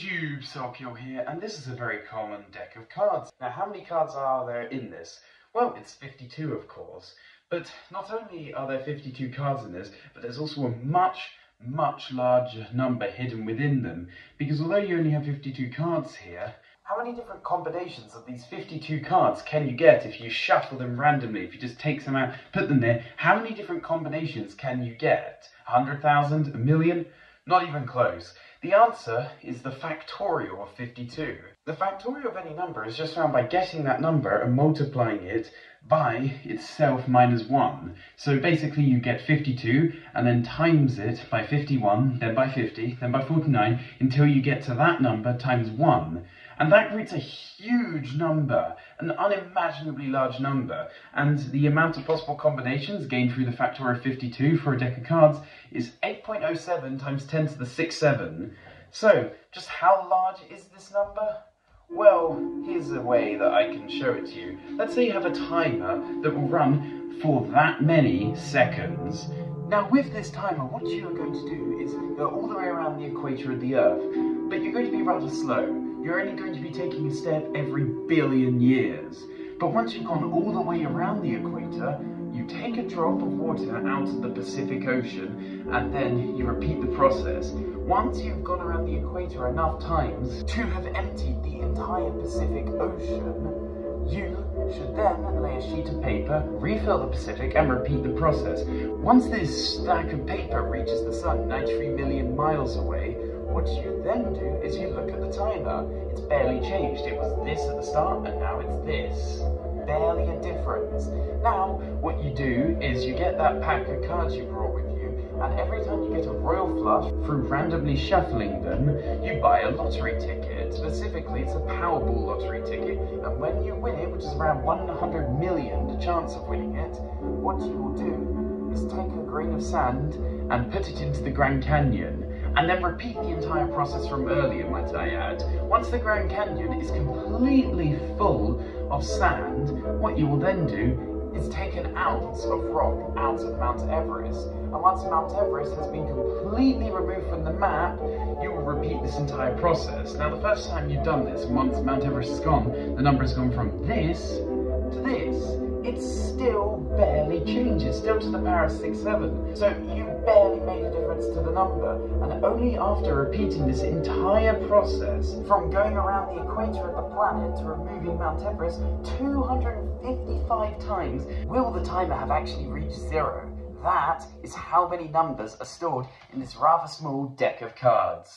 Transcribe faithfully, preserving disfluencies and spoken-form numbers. YouTube, Sokio here, and this is a very common deck of cards. Now, how many cards are there in this? Well, it's fifty-two, of course. But not only are there fifty-two cards in this, but there's also a much, much larger number hidden within them. Because although you only have fifty-two cards here, how many different combinations of these fifty-two cards can you get if you shuffle them randomly, if you just take some out, put them there? How many different combinations can you get? one hundred thousand? A million? Not even close. The answer is the factorial of fifty-two. The factorial of any number is just found by getting that number and multiplying it by itself minus one. So basically you get fifty-two and then times it by fifty-one, then by fifty, then by forty-nine, until you get to that number times one. And that creates a huge number, an unimaginably large number. And the amount of possible combinations gained through the factorial of fifty-two for a deck of cards is eight point oh seven times ten to the sixth seven. So, just how large is this number? Well, here's a way that I can show it to you. Let's say you have a timer that will run for that many seconds. Now, with this timer, what you are going to do is go all the way around the equator of the Earth, but you're going to be rather slow. You're only going to be taking a step every billion years. But once you've gone all the way around the equator, you take a drop of water out of the Pacific Ocean, and then you repeat the process. Once you've gone around the equator enough times to have emptied the entire Pacific Ocean, you should then lay a sheet of paper, refill the Pacific, and repeat the process. Once this stack of paper reaches the sun ninety-three million miles away, what you then do is you look at the timer. It's barely changed. It was this at the start, and now it's this. Barely a difference. Now, what you do is you get that pack of cards you brought with you, and every time you get a royal flush through randomly shuffling them, you buy a lottery ticket. Specifically, it's a Powerball lottery ticket, and when you win it, which is around one hundred million, the chance of winning it, what you will do is take a grain of sand and put it into the Grand Canyon. And then repeat the entire process from earlier, might I add. Once the Grand Canyon is completely full of sand, what you will then do is take an ounce of rock out of Mount Everest. And once Mount Everest has been completely removed from the map, you will repeat this entire process. Now, the first time you've done this, once Mount Everest is gone, the number has gone from this to this. It still barely changes, still to the power of six seven. So you barely made a difference to the number, and only after repeating this entire process, from going around the equator of the planet to removing Mount Everest two hundred fifty-five times, will the timer have actually reached zero. That is how many numbers are stored in this rather small deck of cards.